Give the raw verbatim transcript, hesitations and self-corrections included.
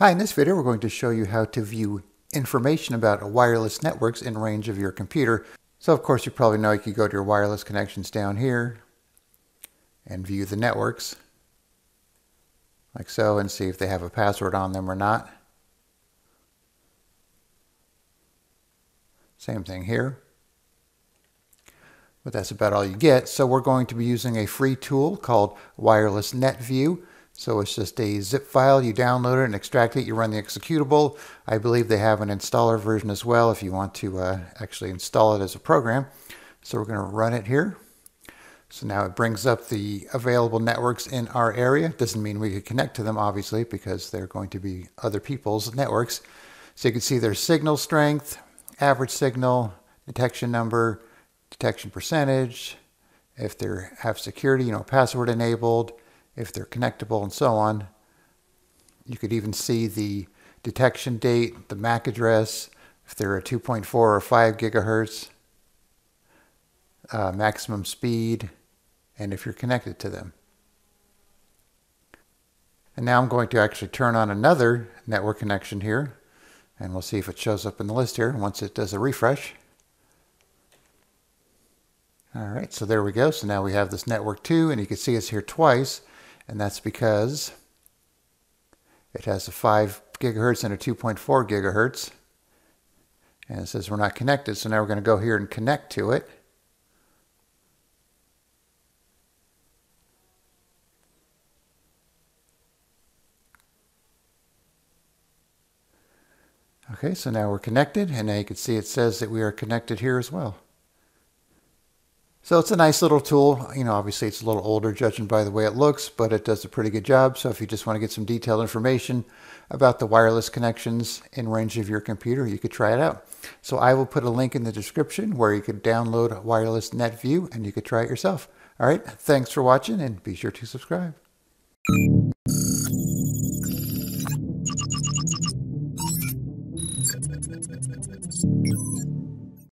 Hi, in this video we're going to show you how to view information about wireless networks in range of your computer. So of course you probably know you can go to your wireless connections down here and view the networks like so and see if they have a password on them or not. Same thing here. But that's about all you get. So we're going to be using a free tool called Wireless NetView. So it's just a zip file. You download it and extract it. You run the executable. I believe they have an installer version as well if you want to uh, actually install it as a program. So we're going to run it here. So now it brings up the available networks in our area. Doesn't mean we could connect to them, obviously, because they're going to be other people's networks. So you can see their signal strength, average signal, detection number, detection percentage, if they have security, you know, password enabled, if they're connectable and so on. You could even see the detection date, the M A C address, if they're a two point four or five gigahertz, uh, maximum speed, and if you're connected to them. And now I'm going to actually turn on another network connection here, and we'll see if it shows up in the list here once it does a refresh. All right, so there we go. So now we have this network two, and you can see it's here twice. And that's because it has a five gigahertz and a two point four gigahertz. And it says we're not connected. So now we're going to go here and connect to it. Okay, so now we're connected. And now you can see it says that we are connected here as well. So it's a nice little tool. You know, obviously it's a little older judging by the way it looks, but it does a pretty good job. So if you just want to get some detailed information about the wireless connections in range of your computer, you could try it out. So I will put a link in the description where you could download Wireless NetView and you could try it yourself. All right, thanks for watching and be sure to subscribe.